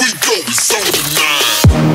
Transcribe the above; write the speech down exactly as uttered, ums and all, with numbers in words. we go, it's on the line.